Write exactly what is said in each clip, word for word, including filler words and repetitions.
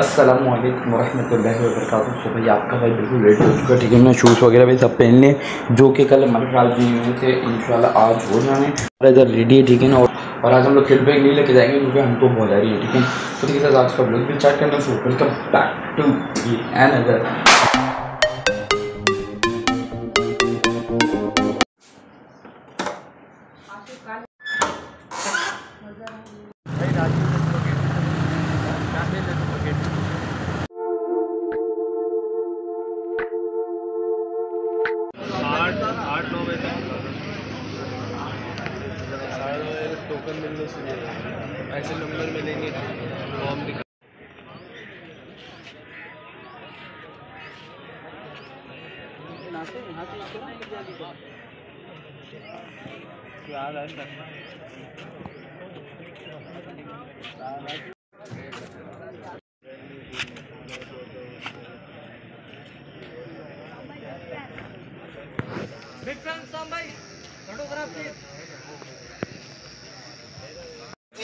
अस्सलाम वालेकुम रहमतुल्लाहि व बरकातहू। तो भाई आपका भाई बिल्कुल रेडी हो चुका है, ठीक है। मैंने शूज़ वगैरह भी सब पहन लिए जो कि कल हमारे ख्याल भी हुए थे, इंशाल्लाह आज हो जाने और इधर रेडी है, ठीक है ना। और आज हम लोग फीडबैक नहीं लेके जाएंगे क्योंकि हमको बहुत आ रही है, ठीक है। तो ठीक है, आज का ब्लॉग भी स्टार्ट करना शुरू करता हूं। Back to the and other. Token मिलने से ऐसे नंबर मिलेंगे फॉर्म निकाल।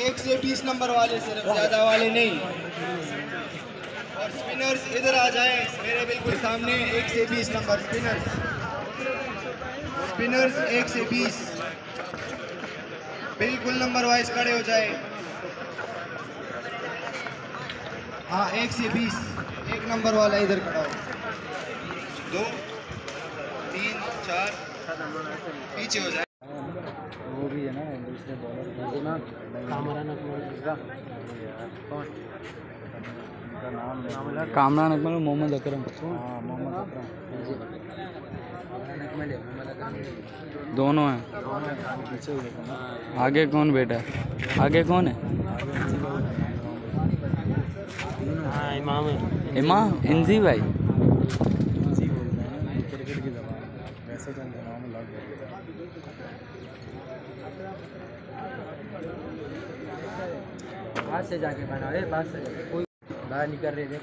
एक से तीस नंबर वाले सिर्फ, ज्यादा वाले नहीं। और स्पिनर्स इधर आ जाए, मेरे बिल्कुल सामने एक से बीस नंबर स्पिनर्स स्पिनर्स एक से बीस बिल्कुल नंबर वाइज खड़े हो जाए। हाँ, एक से बीस एक नंबर वाला इधर खड़ा हो। दो तीन चार पीछे हो जाए। वो भी है ना दूसरे बॉलर ना, कामरान अकमल का नाम है, कामरान अकमल और मोहम्मद अकरम। हाँ, मोहम्मद अकरम दोनों हैं। आगे कौन बेटा, आगे कौन है? इमाम है, इमाम इंजी भाई। क्रिकेट की जबान वैसे तो इनका नाम लग गया। बाहर से जाके बना रहे, बाहर से जाके कोई बाहर निकल रहे थे।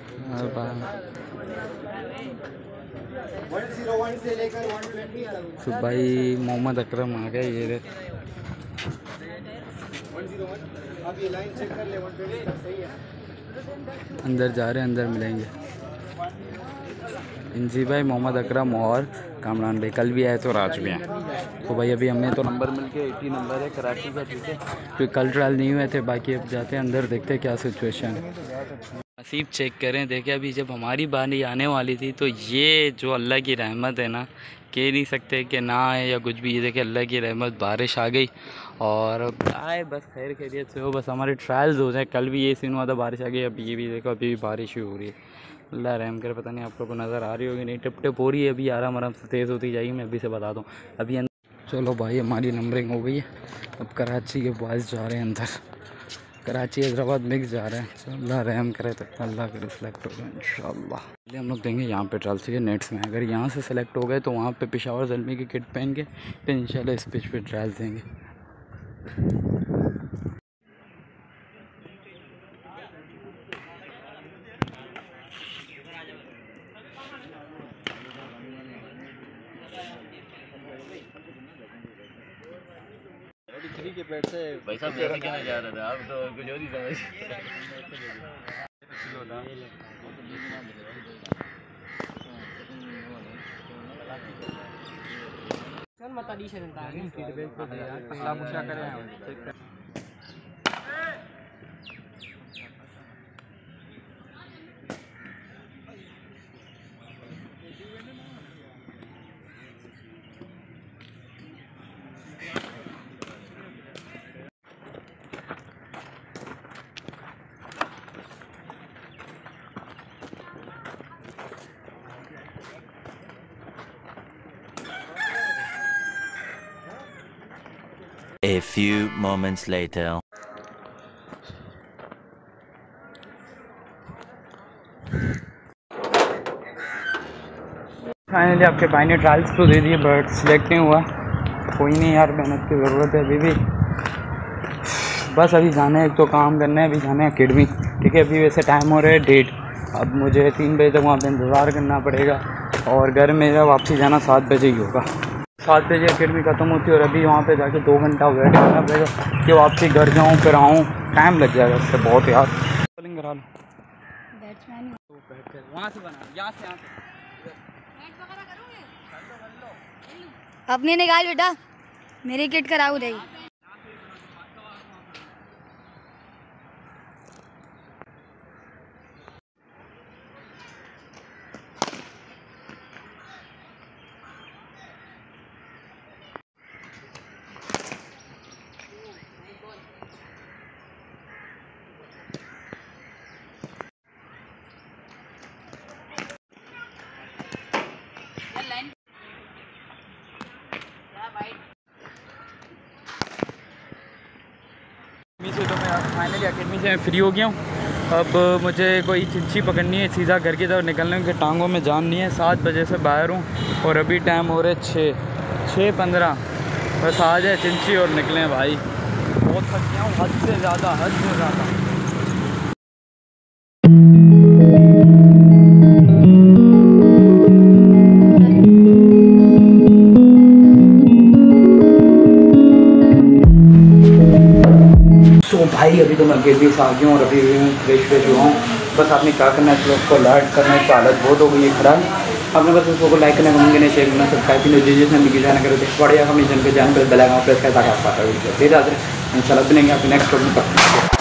तो भाई मोहम्मद अकरम आ गए ये रे। अब ये लाइन चेक कर ले, एक सौ बीस सही है। अंदर जा रहे, अंदर मिलेंगे इंजी भाई, मोहम्मद अकरम और कामरान भाई। कल भी आए तो राज भी आए। तो भाई अभी हमने तो नंबर मिलके अस्सी नंबर है कराची का, ठीक है। क्योंकि कल ट्रायल नहीं हुए थे बाकी। अब जाते हैं अंदर, देखते हैं क्या सिचुएशन है। नसीब चेक करें, देखें। अभी जब हमारी बारी आने वाली थी तो ये जो अल्लाह की रहमत है ना, कह नहीं सकते कि ना आए या कुछ भी। ये देखें अल्लाह की रहमत, बारिश आ गई और आए, बस खैर खैरियत से हो, बस हमारे ट्रायल्स हो जाए। कल भी ये सीन हुआ था, बारिश आ गई। अभी ये भी देखो, अभी भी बारिश ही हो रही है। अल्लाह रहम करे। पता नहीं आप लोगों को नज़र आ रही होगी नहीं, टिप टिप हो रही है। अभी आराम आराम से तेज़ होती जाएगी, मैं अभी से बता दूँ। अभी अंदर चलो भाई, हमारी नंबरिंग हो गई है। अब कराची के बॉयज़ जा रहे हैं अंदर, कराची हैदराबाद मिक्स जा रहे हैं। अल्लाह रहम करे, तब तक अल्लाह के सेलेक्ट हो गए इंशाल्लाह। पहले हम लोग देंगे यहाँ पे ट्रायल, ठीक है, नेट्स में। अगर यहाँ से सेलेक्ट हो गए तो वहाँ पर पेशावर जलमी की किट पहन के फिर इंशाल्लाह इस पिच पर ट्रायल देंगे। के पेट से भाई साहब जैसे कहना जा रहा था, आप तो कुछ और ही समझ। A few moments later. Finally आपके भाई ने ट्रायल्स तो दे दिए बट सिलेक्ट नहीं हुआ। कोई नहीं यार, मेहनत की ज़रूरत है अभी भी। बस अभी जाना है, एक तो काम करना है, अभी जाना है अकेडमी, ठीक है। अभी वैसे टाइम हो रहा है डेढ़, अब मुझे तीन बजे तक वहाँ पर इंतज़ार करना पड़ेगा और घर मेरा वापसी जाना सात बजे ही होगा। सात बजे अकेडमी ख़त्म होती है और अभी वहाँ पे जाके दो घंटा वेट करना पड़ेगा कि वापसी घर जाऊँ फिर आऊँ। टाइम लग जाएगा उससे बहुत यार। बॉलिंग करा लो। वहाँ से बना, यहाँ से यहाँ से अपने निकाल बेटा, मेरी किट कराओ रही। से तो मैं फाइनली अकेडमी से फ्री हो गया हूँ। अब मुझे कोई चिंची पकड़नी है, सीधा घर की तरफ निकलने के, टांगों में जान नहीं है। सात बजे से बाहर हूँ और अभी टाइम हो रहा है छः छः पंद्रह बस आ जाए चिंची और निकलें भाई। बहुत थक गया हूँ, हद से ज़्यादा हद से ज़्यादा। भाई अभी तो मैं अकेडमी से आ गया हूँ और अभी भी फ्रेश फ्रेश हुआ हूँ। बस आपने क्या करना है, ब्लॉग को लाइक करना है। हालत बहुत हो गई है खराब। आपने बस उसको लाइक करना, कमेंट करना, शेयर करना, सब्सक्राइब करना। जिस हमें की जाना करो बढ़िया, हमें जन पर जान कर बेल आइकन प्रेस करें ताकि आप पाते हो। इंशाल्लाह मिलेंगे आपके नेक्स्ट ब्लॉग में।